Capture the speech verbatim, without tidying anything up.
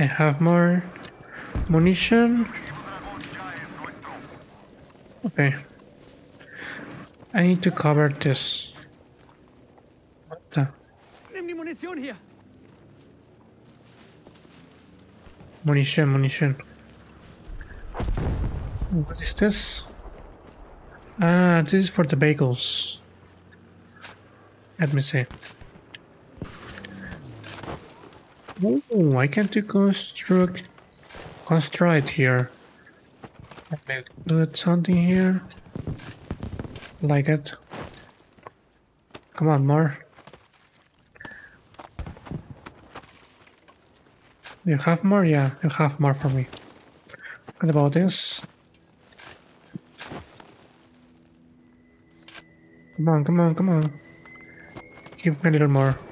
I have more munition. Okay. I need to cover this. What the? Munition, munition. What is this? Ah, this is for the bagels. Let me see. Oh, why can't you construct construct here? Let me do something here. Like it. Come on, more. You have more? Yeah, you have more for me. What about this? Come on, come on, come on. Give me a little more.